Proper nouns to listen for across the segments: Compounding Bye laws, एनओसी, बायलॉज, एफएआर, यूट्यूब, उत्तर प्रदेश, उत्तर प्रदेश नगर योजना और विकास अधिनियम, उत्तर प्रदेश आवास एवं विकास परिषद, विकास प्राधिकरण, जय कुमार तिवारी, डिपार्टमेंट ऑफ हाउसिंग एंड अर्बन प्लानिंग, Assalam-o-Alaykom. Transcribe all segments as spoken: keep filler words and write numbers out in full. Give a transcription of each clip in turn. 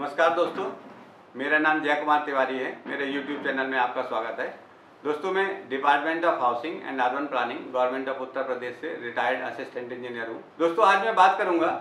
नमस्कार दोस्तों, मेरा नाम जय कुमार तिवारी है। मेरे यूट्यूब चैनल में आपका स्वागत है। दोस्तों, मैं डिपार्टमेंट ऑफ हाउसिंग एंड अर्बन प्लानिंग, government of उत्तर प्रदेश से रिटायर्ड असिस्टेंट इंजीनियर हूँ। दोस्तों, आज मैं बात करूँगा,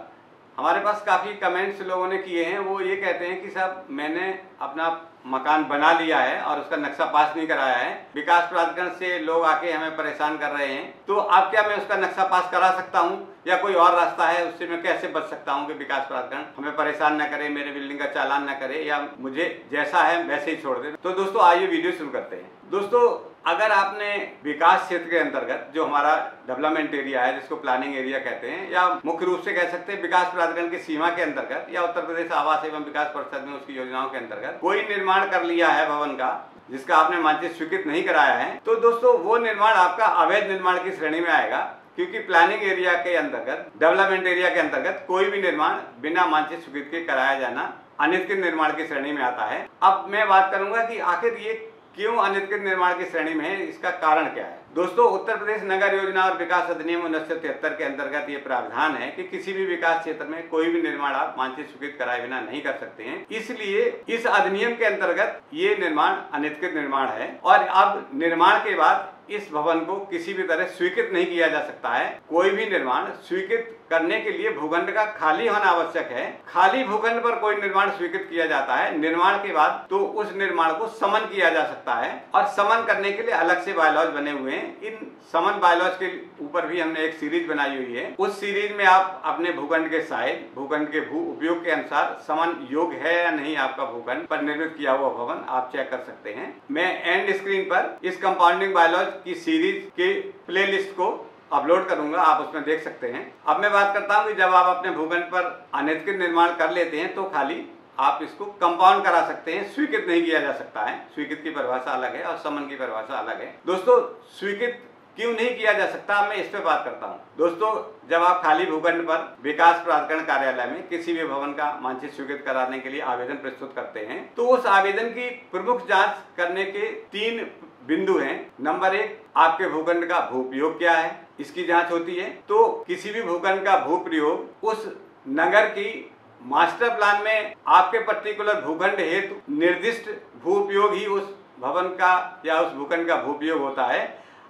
हमारे पास काफ़ी कमेंट्स लोगों ने किए हैं। वो ये कहते हैं कि साहब मैंने अपना मकान बना लिया है और उसका नक्शा पास नहीं कराया है, विकास प्राधिकरण से लोग आके हमें परेशान कर रहे हैं, तो अब क्या मैं उसका नक्शा पास करा सकता हूँ या कोई और रास्ता है, उससे मैं कैसे बच सकता हूँ कि विकास प्राधिकरण हमें परेशान ना करे, मेरे बिल्डिंग का चालान ना करे या मुझे जैसा है वैसे ही छोड़ दे। तो दोस्तों, आइए वीडियो शुरू करते हैं। दोस्तों, अगर आपने विकास क्षेत्र के अंतर्गत जो हमारा डेवलपमेंट एरिया है, जिसको प्लानिंग एरिया कहते हैं, या मुख्य रूप से कह सकते हैं विकास प्राधिकरण की सीमा के अंतर्गत या उत्तर प्रदेश आवास एवं विकास परिषद में उसकी योजनाओं के अंतर्गत कोई निर्माण कर लिया है भवन का, जिसका आपने मानचित्र स्वीकृत नहीं कराया है, तो दोस्तों वो निर्माण आपका अवैध निर्माण की श्रेणी में आएगा, क्योंकि प्लानिंग एरिया के अंतर्गत, डेवलपमेंट एरिया के अंतर्गत कोई भी निर्माण बिना मानचित्र स्वीकृत के कराया जाना अनधिकृत निर्माण की श्रेणी में आता है। अब मैं बात करूंगा कि आखिर ये क्यों अनधिकृत निर्माण की श्रेणी में है, इसका कारण क्या है। दोस्तों, उत्तर प्रदेश नगर योजना और विकास अधिनियम उन्नीस सौ तिहत्तर के अंतर्गत ये प्रावधान है कि किसी भी विकास क्षेत्र में कोई भी निर्माण आप मानचित्र स्वीकृत कराए बिना नहीं कर सकते हैं। इसलिए इस अधिनियम के अंतर्गत ये निर्माण अनधिकृत निर्माण है और अब निर्माण के बाद इस भवन को किसी भी तरह स्वीकृत नहीं किया जा सकता है। कोई भी निर्माण स्वीकृत करने के लिए भूखंड का खाली होना आवश्यक है। खाली भूखंड पर कोई निर्माण स्वीकृत किया जाता है, निर्माण के बाद तो उस निर्माण को समन किया जा सकता है और समन करने के लिए अलग से बायलॉज बने हुए हैं। इन समन बायलॉज के ऊपर भी हमने एक सीरीज बनाई हुई है। उस सीरीज में आप अपने भूखंड के साइज, भूखंड के भू उपयोग के अनुसार समन योग्य है या नहीं आपका भूखंड पर निर्मित किया हुआ भवन, आप चेक कर सकते हैं। मैं एंड स्क्रीन पर इस कंपाउंडिंग बायलॉज की सीरीज के प्लेलिस्ट को अपलोड करूंगा, आप उसमें देख सकते हैं। अब मैं बात करता हूं कि जब आप अपने भूखंड पर अनधिकृत निर्माण कर लेते हैं तो खाली आप इसको कंपाउंड करा सकते हैं, स्वीकृत नहीं किया जा सकता है। स्वीकृत की परिभाषा अलग है और समन की परिभाषा अलग है। दोस्तों, स्वीकृत क्यों नहीं किया जा सकता, मैं इस पर बात करता हूं। दोस्तों, जब आप खाली भूखंड पर विकास प्राधिकरण कार्यालय में किसी भी भवन का मानचित्र स्वीकृत कराने के लिए आवेदन प्रस्तुत करते हैं तो उस आवेदन की प्रमुख जांच करने के तीन बिंदु हैं। नंबर एक, आपके भूखंड का भूप्रयोग क्या है, इसकी जांच होती है। तो किसी भी भूखंड का भूप्रयोग उस नगर की मास्टर प्लान में आपके पर्टिकुलर भूखंड हेतु निर्दिष्ट भूप्रयोग ही उस भवन का या उस भूखंड का भूप्रयोग होता है।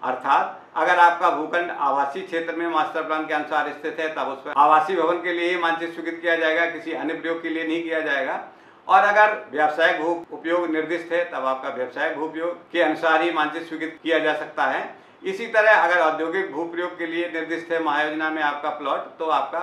अर्थात अगर आपका भूखंड आवासीय क्षेत्र में मास्टर प्लान के अनुसार स्थित है तब उस पर आवासीय भवन के लिए मानचित्र स्वीकृत किया जाएगा, किसी अन्य प्रयोग के लिए नहीं किया जाएगा। और अगर व्यावसायिक भू उपयोग निर्दिष्ट है तब आपका व्यावसायिक भू उपयोग के अनुसार ही मानचित्र स्वीकृत किया जा सकता है। इसी तरह अगर औद्योगिक भू प्रयोग के लिए निर्दिष्ट है महायोजना में आपका प्लॉट, तो आपका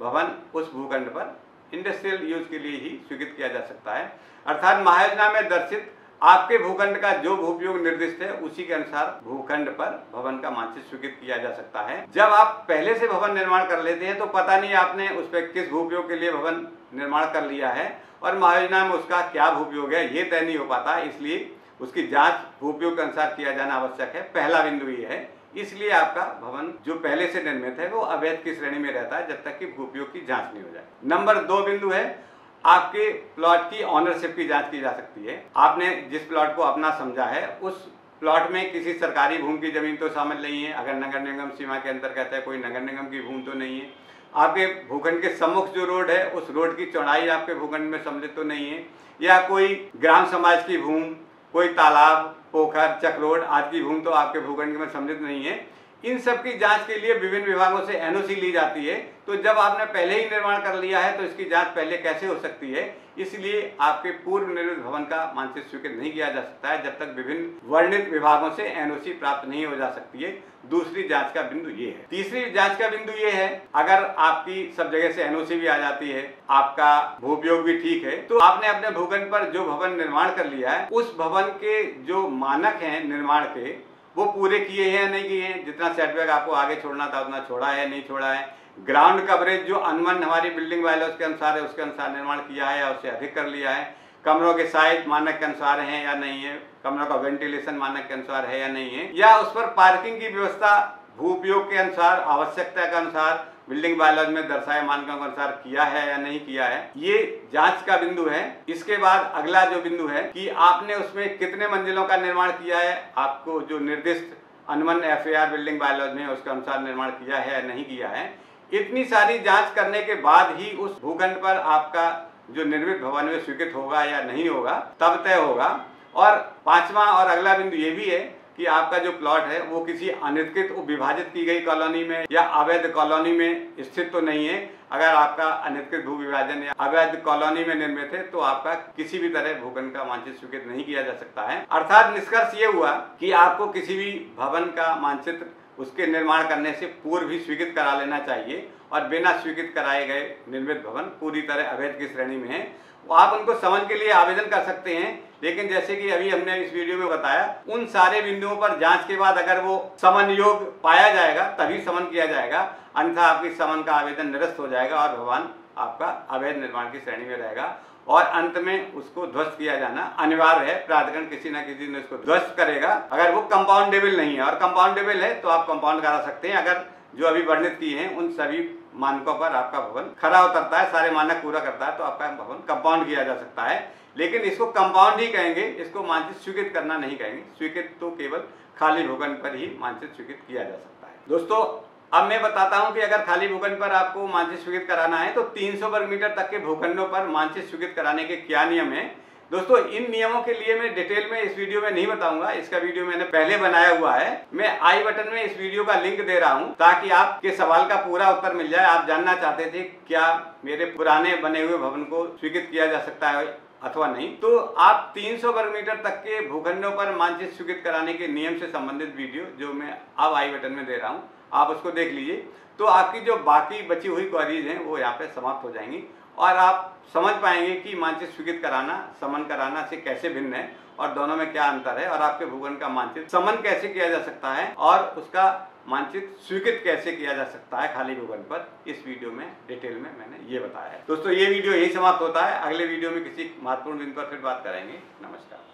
भवन उस भूखंड पर इंडस्ट्रियल यूज के लिए ही स्वीकृत किया जा सकता है। अर्थात महायोजना में दर्शित आपके भूखंड का जो भूप्रयोग निर्दिष्ट है उसी के अनुसार भूखंड पर भवन का मानचित्र स्वीकृत किया जा सकता है। जब आप पहले से भवन निर्माण कर लेते हैं तो पता नहीं आपने उस पर किस भूप्रयोग के लिए भवन निर्माण कर लिया है और महायोजना में उसका क्या भूप्रयोग है ये तय नहीं हो पाता, इसलिए उसकी जांच भूप्रयोग के अनुसार किया जाना आवश्यक है। पहला बिंदु ये है, इसलिए आपका भवन जो पहले से निर्मित है वो अवैध की श्रेणी में रहता है जब तक कि भूप्रयोग की जाँच नहीं हो जाए। नंबर दो बिंदु है, आपके प्लॉट की ऑनरशिप की जांच की जा सकती है। आपने जिस प्लॉट को अपना समझा है उस प्लॉट में किसी सरकारी भूमि की जमीन तो शामिल नहीं है, अगर नगर निगम सीमा के अंतर्गत है कोई नगर निगम की भूमि तो नहीं है। आपके भूखंड के सम्मुख जो रोड है उस रोड की चौड़ाई आपके भूखंड में सम्मिलित तो नहीं है, या कोई ग्राम समाज की भूमि, कोई तालाब, पोखर, चक्रोड आदि की भूमि तो आपके भूखंड में सम्मिलित नहीं है। इन सब की जांच के लिए विभिन्न विभागों से एनओसी ली जाती है। तो जब आपने पहले ही निर्माण कर लिया है तो इसकी जांच पहले कैसे हो सकती है, इसलिए आपके पूर्व निर्मित भवन का मानचित्र स्वीकृत नहीं किया जा सकता है जब तक विभिन्न वर्णित विभागों से एनओसी प्राप्त नहीं हो जा सकती है। दूसरी जांच का बिंदु ये है। तीसरी जांच का बिंदु ये है, अगर आपकी सब जगह से एनओसी भी आ जाती है, आपका भूप्रयोग भी ठीक है, तो आपने अपने भूखंड पर जो भवन निर्माण कर लिया है उस भवन के जो मानक है निर्माण के वो पूरे किए हैं या नहीं किए हैं, जितना सेटबैक आपको आगे छोड़ना था उतना छोड़ा है नहीं छोड़ा है, ग्राउंड कवरेज जो अनुमान हमारी बिल्डिंग बायलॉज के अनुसार है उसके अनुसार निर्माण किया है या उससे अधिक कर लिया है, कमरों के साइज मानक के अनुसार है या नहीं है, कमरों का वेंटिलेशन मानक के अनुसार है या नहीं है, या उस पर पार्किंग की व्यवस्था भू उपयोग के अनुसार आवश्यकता के अनुसार बिल्डिंग बायलॉज में दर्शाए मानकों के अनुसार किया है या नहीं किया है, ये जांच का बिंदु है। इसके बाद अगला जो बिंदु है कि आपने उसमें कितने मंजिलों का निर्माण किया है, आपको जो निर्दिष्ट अनुमन एफएआर बिल्डिंग बायलॉज में उसके अनुसार निर्माण किया है या नहीं किया है। इतनी सारी जांच करने के बाद ही उस भूखंड पर आपका जो निर्मित भवन में स्वीकृत होगा या नहीं होगा तब तय होगा। और पांचवा और अगला बिंदु ये भी है कि आपका जो प्लॉट है वो किसी अनधिकृत विभाजित की गई कॉलोनी में या अवैध कॉलोनी में स्थित तो नहीं है। अगर आपका अनधिकृत भू विभाजन या अवैध कॉलोनी में निर्मित है तो आपका किसी भी तरह भूखंड का मानचित्र स्वीकृत नहीं किया जा सकता है। अर्थात निष्कर्ष ये हुआ कि आपको किसी भी भवन का मानचित्र उसके निर्माण करने से पूर्व भी स्वीकृत करा लेना चाहिए, और बिना स्वीकृत कराए गए निर्मित भवन पूरी तरह अवैध की श्रेणी में है। आप उनको समन के लिए आवेदन कर सकते हैं, लेकिन जैसे कि अभी हमने इस वीडियो में बताया उन सारे बिंदुओं पर जांच के बाद अगर वो समन योग पाया जाएगा तभी समन किया जाएगा, अन्यथा आपकी समन का आवेदन निरस्त हो जाएगा और भवन आपका अवैध निर्माण की श्रेणी में रहेगा और अंत में उसको ध्वस्त किया जाना अनिवार्य है। प्राधिकरण किसी ना किसी ने उसको ध्वस्त करेगा अगर वो कंपाउंडेबल नहीं है, और कंपाउंडेबल है तो आप कंपाउंड करा सकते हैं अगर जो अभी वर्णित किए हैं उन सभी मानकों पर आपका भवन खरा उतरता है, सारे मानक पूरा करता है तो आपका भवन कंपाउंड किया जा सकता है। लेकिन इसको कंपाउंड ही कहेंगे, इसको मानचित्र स्वीकृत करना नहीं कहेंगे। स्वीकृत तो केवल खाली भूखंड पर ही मानचित्र स्वीकृत किया जा सकता है। दोस्तों अब मैं बताता हूं कि अगर खाली भूखंड पर आपको मानचित्र स्वीकृत कराना है तो तीन सौ वर्ग मीटर तक के भूखंडों पर मानचित्र स्वीकृत कराने के क्या नियम है। दोस्तों इन नियमों के लिए मैं डिटेल में इस वीडियो में नहीं बताऊंगा, इसका वीडियो मैंने पहले बनाया हुआ है। मैं आई बटन में इस वीडियो का लिंक दे रहा हूं ताकि आपके सवाल का पूरा उत्तर मिल जाए। आप जानना चाहते थे क्या मेरे पुराने बने हुए भवन को स्वीकृत किया जा सकता है अथवा नहीं, तो आप तीन सौ वर्ग मीटर तक के भूखंडों पर मानचित्र स्वीकृत कराने के नियम से संबंधित वीडियो जो मैं अब आई बटन में दे रहा हूँ आप उसको देख लीजिए, तो आपकी जो बाकी बची हुई क्वेरीज हैं वो यहाँ पे समाप्त हो जाएंगी और आप समझ पाएंगे कि मानचित्र स्वीकृत कराना समन कराना से कैसे भिन्न है और दोनों में क्या अंतर है, और आपके भूखंड का मानचित्र समन कैसे किया जा सकता है और उसका मानचित्र स्वीकृत कैसे किया जा सकता है खाली भूखंड पर, इस वीडियो में डिटेल में मैंने ये बताया है। दोस्तों ये वीडियो यही समाप्त होता है, अगले वीडियो में किसी महत्वपूर्ण बिंदु पर फिर बात करेंगे। नमस्कार।